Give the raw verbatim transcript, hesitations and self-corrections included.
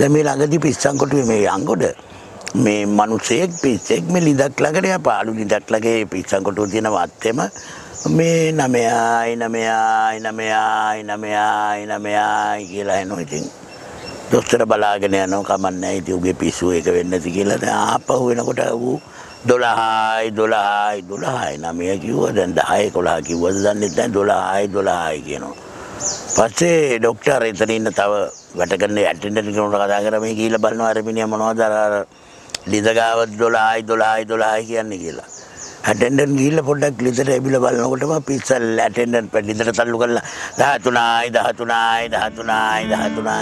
දැන් මේ ළඟදී පිස්සන් කොටුවේ මේ අංගොඩ මේ මිනිසෙක් පිස්සෙක් මේ ලිඳක් ළඟට යා පාළු ලිඳක් ළඟේ පිස්සන් කොටුව තියෙන වත්තේම මේ නමයයි නමයයි නමයයි නමයයි නමයයි කියලා එනවා ඉතින් දොස්තර බලාගෙන යනවා කමන්නේ ඉතින් උගේ පිස්සුව එක වෙන්නේ නැති කියලා දැන් ආපහු එනකොට ඌ දොළහයි දොළහයි දොළහයි නමය කිව්වා දැන් දහය එකොළහ කිව්වද දන්නේ නැහැ දොළහයි දොළහයි කියනවා පස්සේ ඩොක්ටර් එතන ඉන්න තව වැටගෙන ඇටෙන්ඩන්ට් කෙනෙකුට කතා කරා මේ ගිහිල්ලා බලනවා අර මිනිහා මොනවද අර ලිදගාව දොළහයි දොළහයි දොළහයි කියන්නේ කියලා. ඇටෙන්ඩන්ට් ගිහිල්ලා පොඩ්ඩක් ලිදට ඇවිල්ලා බලනකොටම පිස්සල් ඇටෙන්ඩන්ට් පැත්තට තල්ලු කරලා 13යි 13යි 13යි 13යි